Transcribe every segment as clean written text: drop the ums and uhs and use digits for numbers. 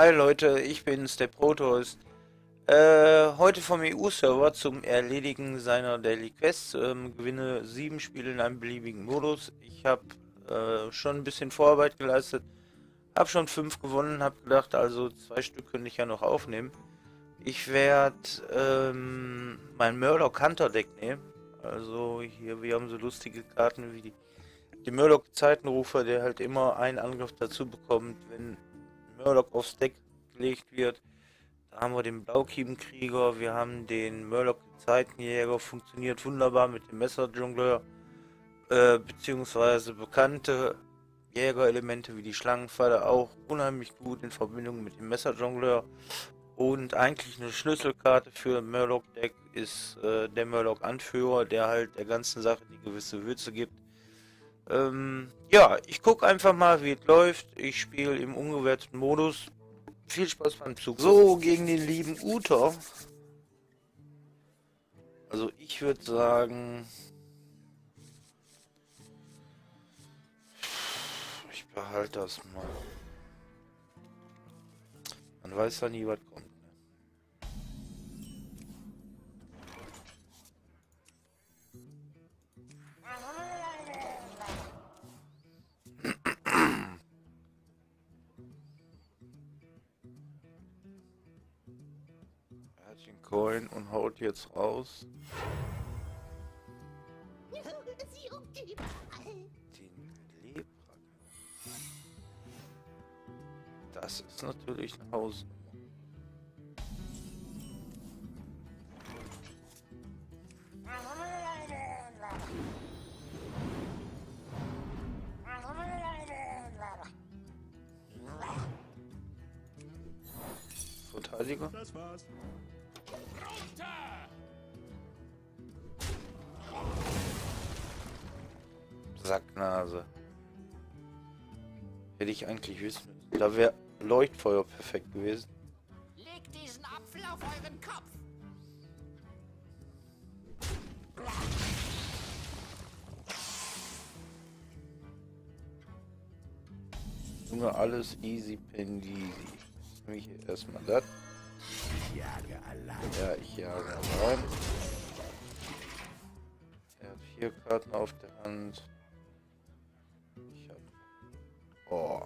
Hi Leute, ich bin's, der Proteus. Heute vom EU-Server zum Erledigen seiner Daily Quests. Gewinne 7 Spiele in einem beliebigen Modus. Ich habe schon ein bisschen Vorarbeit geleistet. Habe schon 5 gewonnen, habe gedacht, also 2 Stück könnte ich ja noch aufnehmen. Ich werde mein Murlochunter Deck nehmen. Also hier, wir haben so lustige Karten wie die Murloc Zeitenrufer, der halt immer einen Angriff dazu bekommt, wenn Murloc aufs Deck gelegt wird. Da haben wir den Blaukiebenkrieger, wir haben den Murloc Zeitenjäger, funktioniert wunderbar mit dem Messer-Jongleur, beziehungsweise bekannte Jägerelemente wie die Schlangenfalle auch unheimlich gut in Verbindung mit dem Messer-Jongleur. Und eigentlich eine Schlüsselkarte für Murloc Deck ist der Murloc Anführer, der halt der ganzen Sache die gewisse Würze gibt. Ja, ich gucke einfach mal, wie es läuft. Ich spiele im ungewerteten Modus. Viel Spaß beim Zug. So, gegen den lieben Uter. Also ich würde sagen, ich behalte das mal. Man weiß ja nie, was kommt. Den Coin und haut jetzt raus den Lebra. Das ist natürlich ein Haus. Verteidiger. Das war's. Sacknase. Hätte ich eigentlich wissen müssen. Da wäre Leuchtfeuer perfekt gewesen. Legt diesen Apfel auf euren Kopf. Junge, alles easy peasy. Nehme ich hier erstmal das. Ja, ich jage allein. Er hat 4 Karten auf der Hand. Ich habe... Oh.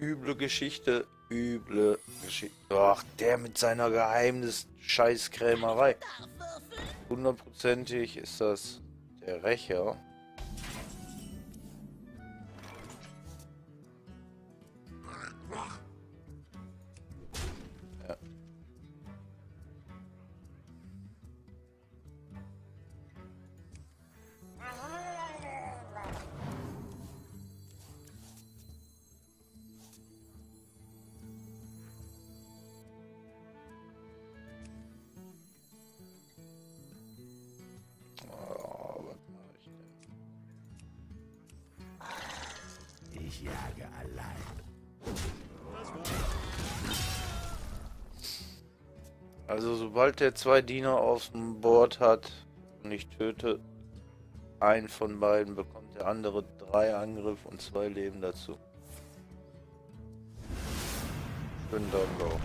Üble Geschichte, üble Geschichte. Ach, der mit seiner Geheimnis-Scheißkrämerei. Hundertprozentig ist das der Rächer. Ich jage allein. Also sobald der 2 Diener auf dem Board hat und ich töte einen von beiden, bekommt der andere 3 Angriff und 2 Leben dazu. Schönen Downbau.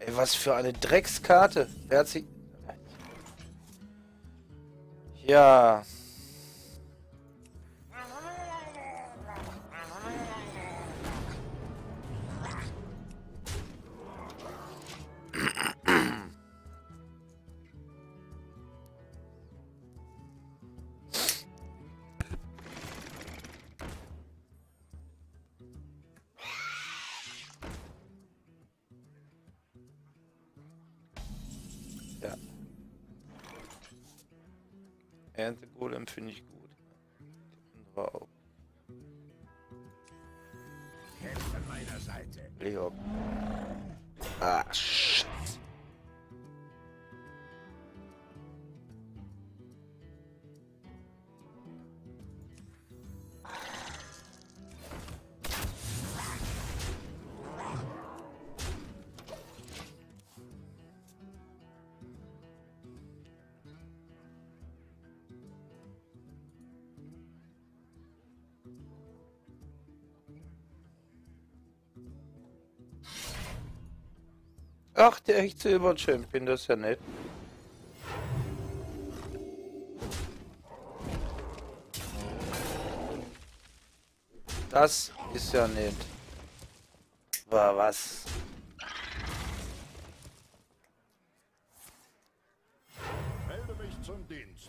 Ey, was für eine Dreckskarte. Wer hat sie... Ja... Ja. Erntegolem finde ich gut. Die andere auch. Kämpft an meiner Seite. Leo. Ah, shit. Ach, der echt Silber-Champion, das ist ja nett. Das ist ja nett. War was. Melde mich zum Dienst.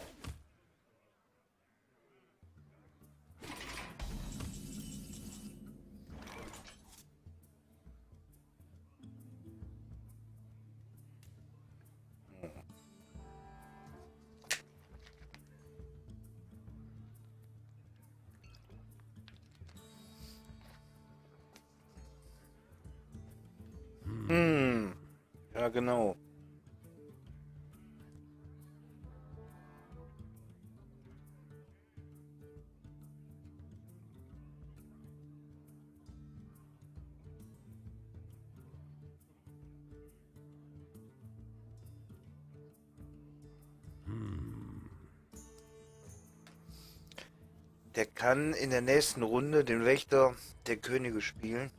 Ja, genau. Der kann in der nächsten Runde den Wächter der Könige spielen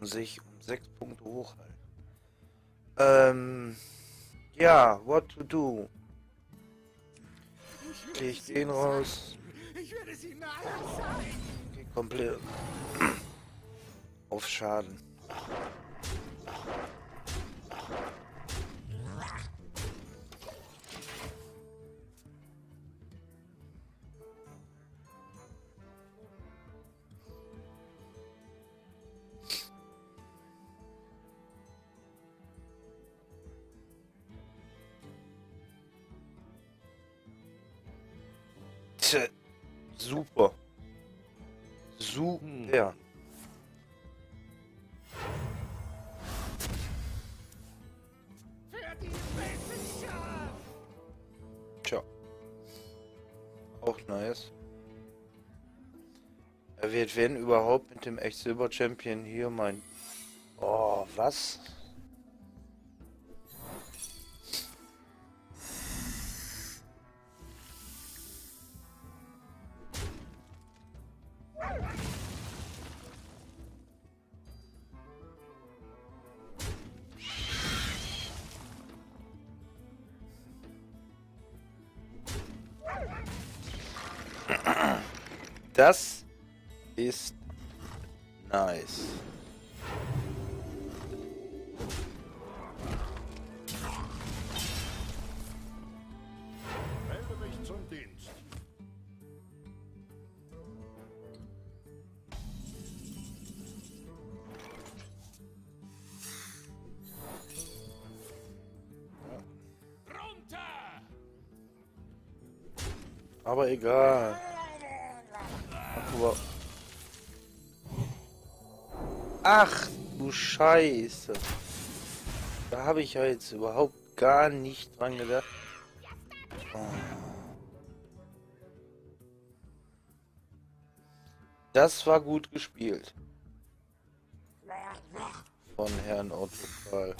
und sich um 6 Punkte hochhalten. Ja, what to do? Ich gehe raus. Ich werde sie sein. Geh komplett auf Schaden. Super. Super. Tja. Auch nice. Er wird, wenn überhaupt, mit dem echt Silber Champion hier mein... Oh, was? Das ist nice. Melde mich zum Dienst. Runter! Aber egal. Ach du Scheiße. Da habe ich ja jetzt überhaupt gar nicht dran gedacht. Oh. Das war gut gespielt. Von Herrn Autokral.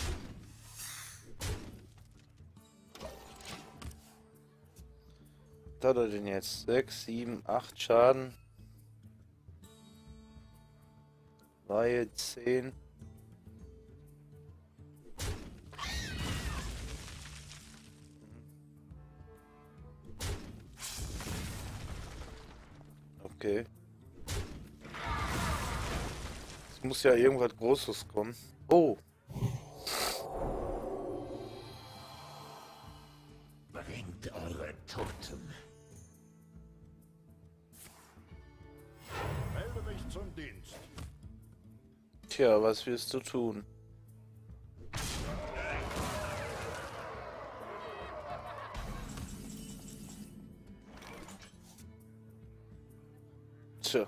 Was hat er denn jetzt? 6, 7, 8 Schaden. Reihe 10. Okay. Es muss ja irgendwas Großes kommen. Oh. Bringt eure Toten. Melde mich zum Dienst. Tja, was wirst du tun? Tja.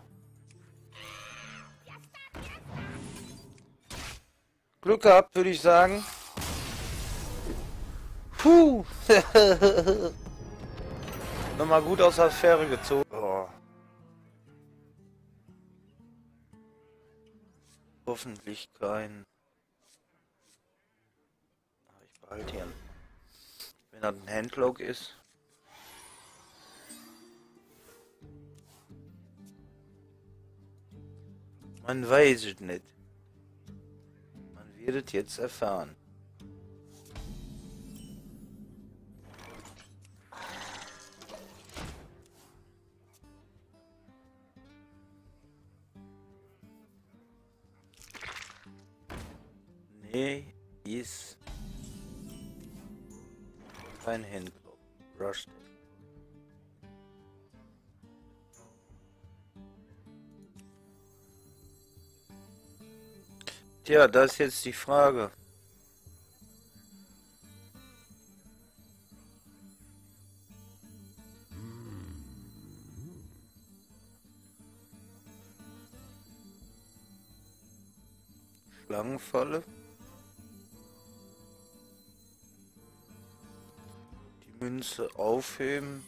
Glück gehabt, würde ich sagen. Puh! Nochmal gut aus der Fähre gezogen. Oh. Hoffentlich kein... Ich behalte ihn. Wenn er ein Handlock ist. Man weiß es nicht. Man wird es jetzt erfahren. Okay, ist ein Händler. Rush. Tja, das ist jetzt die Frage. Schlangenfalle. Die Münze aufheben.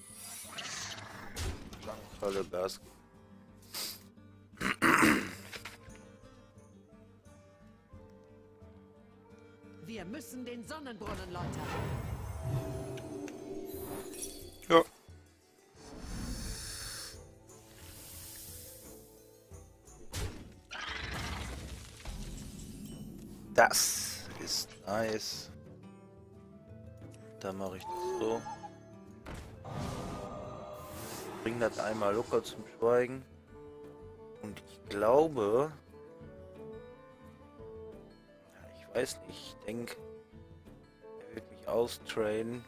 Schlangenfalle, Gas. Wir müssen den Sonnenbrunnen läutern. Ja. Das ist nice. Da mache ich das so. Bring das einmal locker zum Schweigen. Und ich glaube... Ich weiß nicht, ich denke, er wird mich austrainen.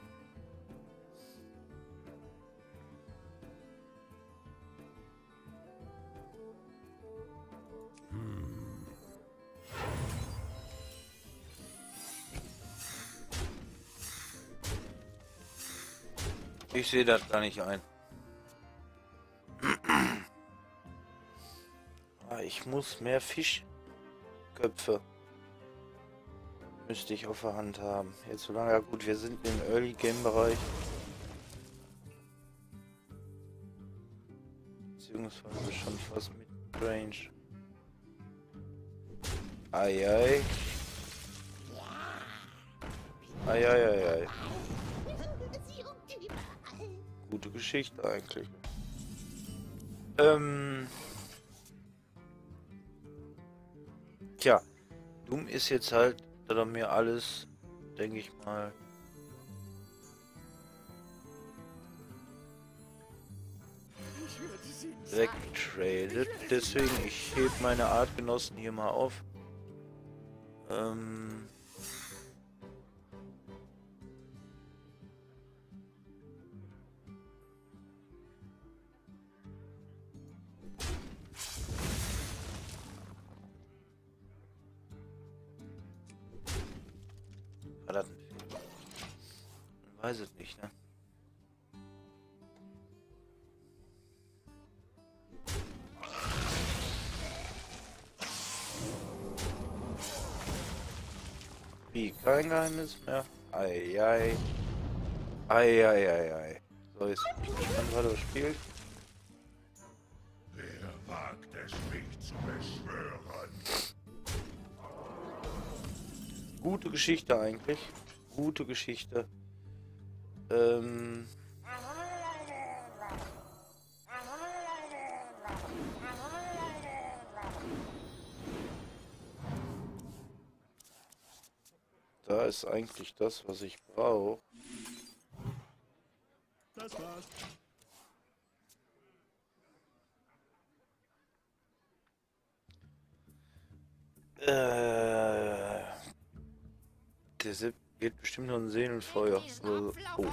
Ich sehe das gar nicht ein. Ich muss mehr Fischköpfe. Müsste ich auf der Hand haben. Jetzt so lange, ja gut, wir sind im Early Game Bereich. Beziehungsweise schon fast mit Range. Eieiei. Eieiei. Gute Geschichte eigentlich. Tja, dumm ist jetzt halt, dass er mir alles, denke ich mal, wegtradet. Deswegen, ich hebe meine Artgenossen hier mal auf. Weiß es nicht, ne? Wie, kein Geheimnis mehr? Eieiei. Eieiei. So, jetzt bin ich gespannt, was das spielt. Wer wagt es, mich zu beschwören? Gute Geschichte eigentlich. Gute Geschichte. Da ist eigentlich das, was ich brauche. Das war's. Der Sieb geht bestimmt noch ein Seelenfeuer. Oh.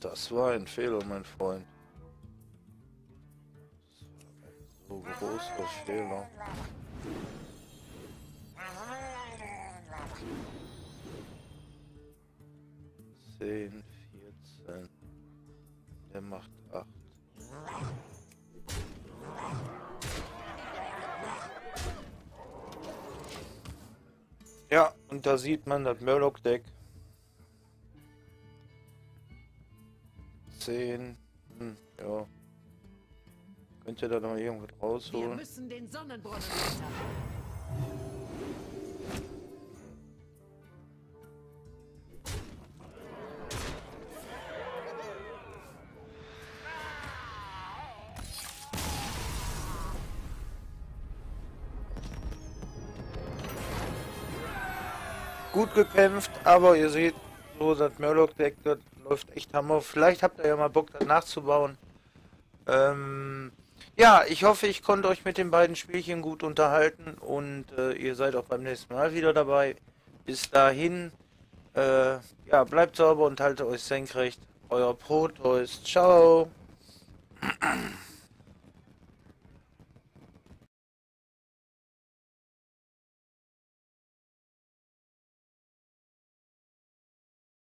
Das war ein Fehler, mein Freund. Das war ein so großer Fehler. Der macht 8. Ja, und da sieht man das Murloc-Deck. 10. Ja. Könnt ihr da noch irgendwas rausholen? Wir müssen den Sonnenbrunnen runter. gut gekämpft, aber ihr seht, so das Murloc-Deck läuft echt hammer. Vielleicht habt ihr ja mal Bock, das nachzubauen. Ja, ich hoffe, ich konnte euch mit den beiden Spielchen gut unterhalten und ihr seid auch beim nächsten Mal wieder dabei. Bis dahin, ja, bleibt sauber und haltet euch senkrecht. Euer Proteus. Ciao.